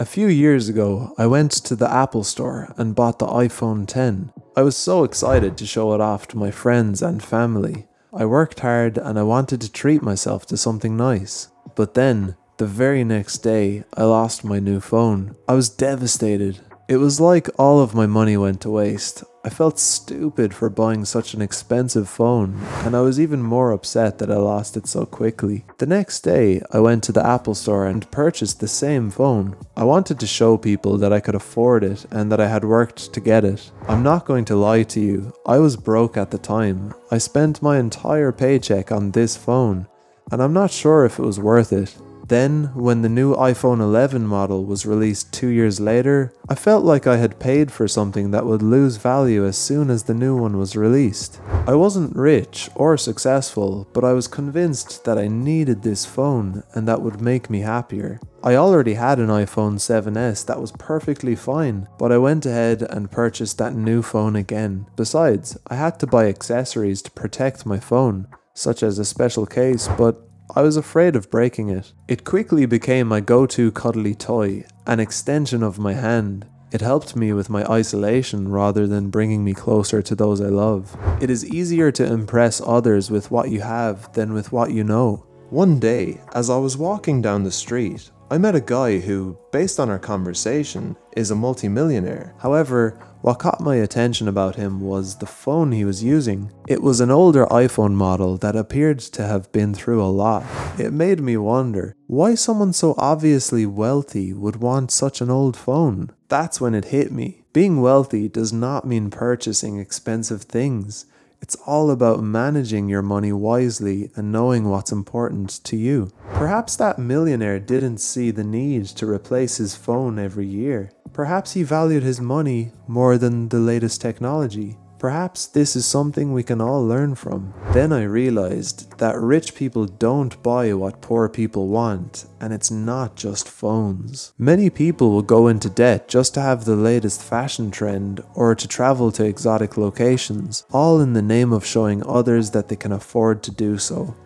A few years ago, I went to the Apple store and bought the iPhone X. I was so excited to show it off to my friends and family. I worked hard and I wanted to treat myself to something nice. But then, the very next day, I lost my new phone. I was devastated. It was like all of my money went to waste. I felt stupid for buying such an expensive phone, and I was even more upset that I lost it so quickly. The next day, I went to the Apple store and purchased the same phone. I wanted to show people that I could afford it and that I had worked to get it. I'm not going to lie to you, I was broke at the time. I spent my entire paycheck on this phone, and I'm not sure if it was worth it. Then, when the new iPhone 11 model was released 2 years later, I felt like I had paid for something that would lose value as soon as the new one was released. I wasn't rich or successful, but I was convinced that I needed this phone and that would make me happier. I already had an iPhone 7s that was perfectly fine, but I went ahead and purchased that new phone again. Besides, I had to buy accessories to protect my phone, such as a special case, but I was afraid of breaking it. It quickly became my go-to cuddly toy, an extension of my hand. It helped me with my isolation rather than bringing me closer to those I love. It is easier to impress others with what you have than with what you know. One day, as I was walking down the street, I met a guy who, based on our conversation, is a multimillionaire. However, what caught my attention about him was the phone he was using. It was an older iPhone model that appeared to have been through a lot. It made me wonder why someone so obviously wealthy would want such an old phone. That's when it hit me. Being wealthy does not mean purchasing expensive things. It's all about managing your money wisely and knowing what's important to you. Perhaps that millionaire didn't see the need to replace his phone every year. Perhaps he valued his money more than the latest technology. Perhaps this is something we can all learn from. Then I realized that rich people don't buy what poor people want, and it's not just phones. Many people will go into debt just to have the latest fashion trend or to travel to exotic locations, all in the name of showing others that they can afford to do so.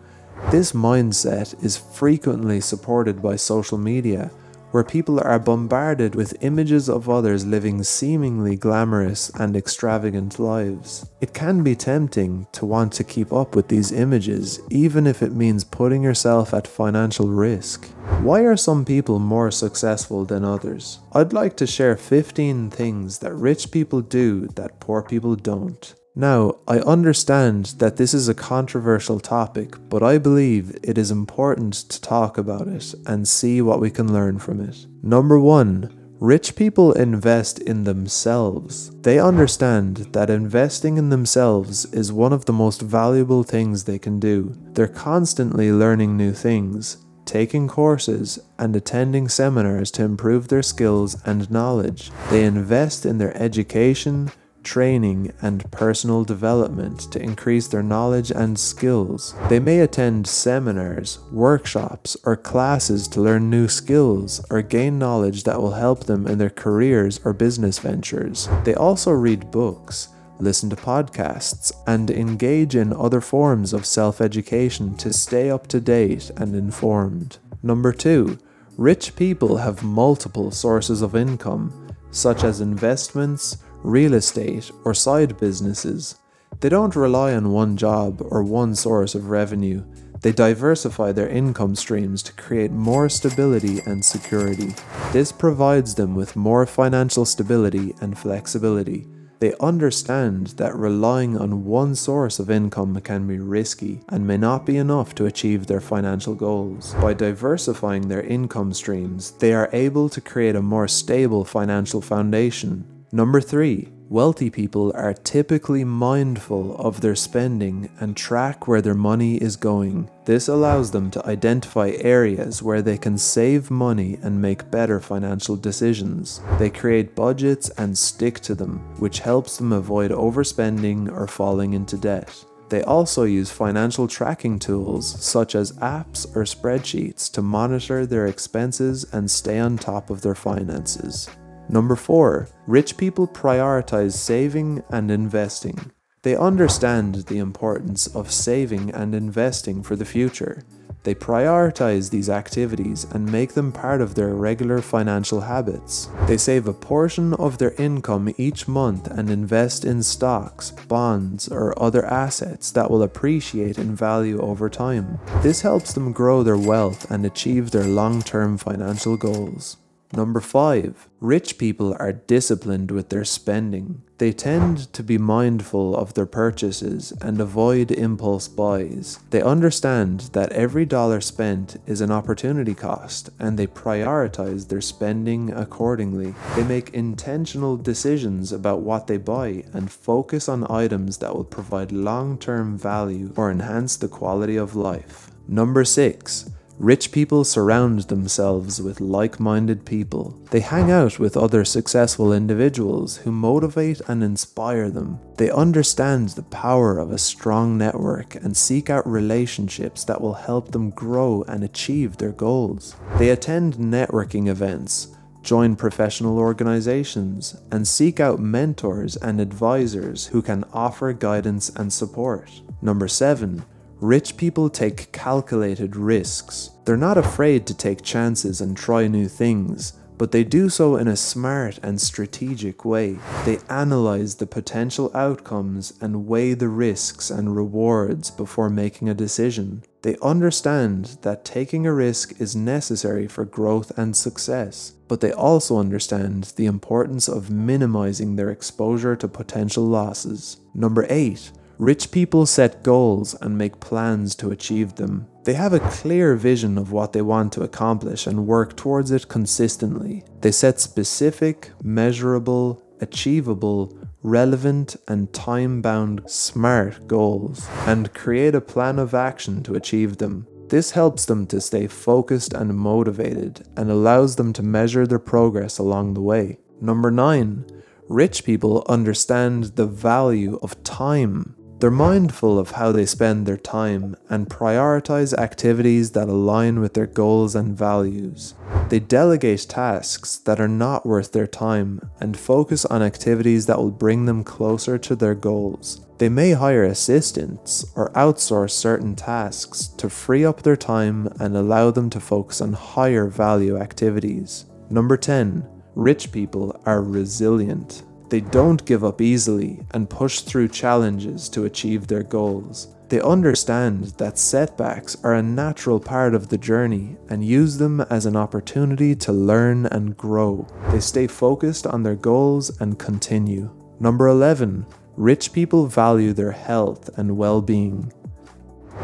This mindset is frequently supported by social media, where people are bombarded with images of others living seemingly glamorous and extravagant lives. It can be tempting to want to keep up with these images, even if it means putting yourself at financial risk. Why are some people more successful than others? I'd like to share 15 things that rich people do that poor people don't. Now, I understand that this is a controversial topic, but I believe it is important to talk about it and see what we can learn from it. Number 1. Rich people invest in themselves. They understand that investing in themselves is one of the most valuable things they can do. They're constantly learning new things, taking courses, and attending seminars to improve their skills and knowledge. They invest in their education, training, and personal development to increase their knowledge and skills. They may attend seminars, workshops, or classes to learn new skills or gain knowledge that will help them in their careers or business ventures. They also read books, listen to podcasts, and engage in other forms of self-education to stay up to date and informed. Number 2. Rich people have multiple sources of income, such as investments, real estate, or side businesses. They don't rely on one job or one source of revenue. They diversify their income streams to create more stability and security. This provides them with more financial stability and flexibility. They understand that relying on one source of income can be risky and may not be enough to achieve their financial goals. By diversifying their income streams, they are able to create a more stable financial foundation. Number 3. Wealthy people are typically mindful of their spending and track where their money is going. This allows them to identify areas where they can save money and make better financial decisions. They create budgets and stick to them, which helps them avoid overspending or falling into debt. They also use financial tracking tools such as apps or spreadsheets to monitor their expenses and stay on top of their finances. Number 4. Rich people prioritize saving and investing. They understand the importance of saving and investing for the future. They prioritize these activities and make them part of their regular financial habits. They save a portion of their income each month and invest in stocks, bonds, or other assets that will appreciate in value over time. This helps them grow their wealth and achieve their long-term financial goals. Number 5. Rich people are disciplined with their spending. They tend to be mindful of their purchases and avoid impulse buys. They understand that every dollar spent is an opportunity cost, and they prioritize their spending accordingly. They make intentional decisions about what they buy and focus on items that will provide long-term value or enhance the quality of life. Number 6. Rich people surround themselves with like-minded people. They hang out with other successful individuals who motivate and inspire them. They understand the power of a strong network and seek out relationships that will help them grow and achieve their goals. They attend networking events, join professional organizations, and seek out mentors and advisors who can offer guidance and support. Number 7. Rich people take calculated risks. They're not afraid to take chances and try new things, but they do so in a smart and strategic way. They analyze the potential outcomes and weigh the risks and rewards before making a decision. They understand that taking a risk is necessary for growth and success, but they also understand the importance of minimizing their exposure to potential losses. Number 8. Rich people set goals and make plans to achieve them. They have a clear vision of what they want to accomplish and work towards it consistently. They set specific, measurable, achievable, relevant, and time-bound SMART goals and create a plan of action to achieve them. This helps them to stay focused and motivated and allows them to measure their progress along the way. Number 9. Rich people understand the value of time. They're mindful of how they spend their time and prioritize activities that align with their goals and values. They delegate tasks that are not worth their time and focus on activities that will bring them closer to their goals. They may hire assistants or outsource certain tasks to free up their time and allow them to focus on higher value activities. Number 10. Rich people are resilient. They don't give up easily and push through challenges to achieve their goals. They understand that setbacks are a natural part of the journey and use them as an opportunity to learn and grow. They stay focused on their goals and continue. Number 11. Rich people value their health and well-being.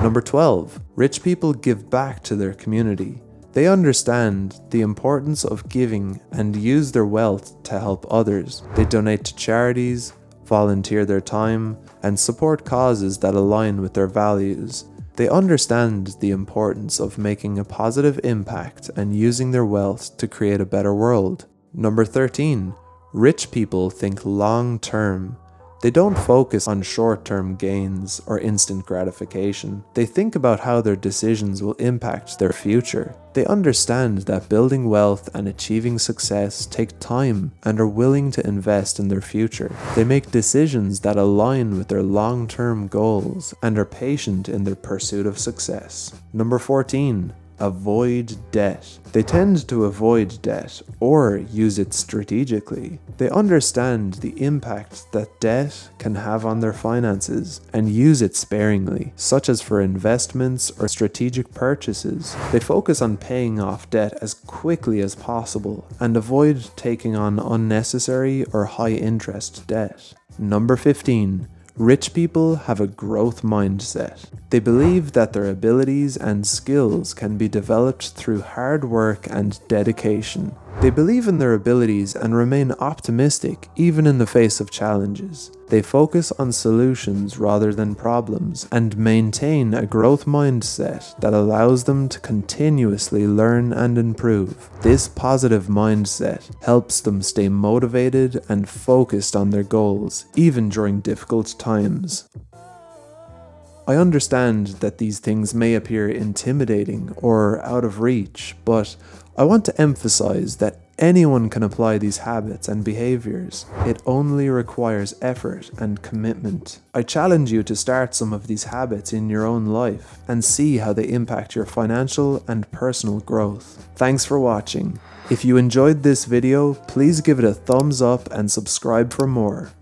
Number 12. Rich people give back to their community. They understand the importance of giving and use their wealth to help others. They donate to charities, volunteer their time, and support causes that align with their values. They understand the importance of making a positive impact and using their wealth to create a better world. Number 13. Rich people think long term. They don't focus on short-term gains or instant gratification. They think about how their decisions will impact their future. They understand that building wealth and achieving success take time and are willing to invest in their future. They make decisions that align with their long-term goals and are patient in their pursuit of success. Number 14. Avoid debt. They tend to avoid debt or use it strategically. They understand the impact that debt can have on their finances and use it sparingly, such as for investments or strategic purchases. They focus on paying off debt as quickly as possible and avoid taking on unnecessary or high-interest debt. Number 15. Rich people have a growth mindset. They believe that their abilities and skills can be developed through hard work and dedication. They believe in their abilities and remain optimistic even in the face of challenges. They focus on solutions rather than problems and maintain a growth mindset that allows them to continuously learn and improve. This positive mindset helps them stay motivated and focused on their goals, even during difficult times. I understand that these things may appear intimidating or out of reach, but I want to emphasize that Anyone can apply these habits and behaviors. It only requires effort and commitment. I challenge you to start some of these habits in your own life and see how they impact your financial and personal growth. Thanks for watching. If you enjoyed this video, please give it a thumbs up and subscribe for more.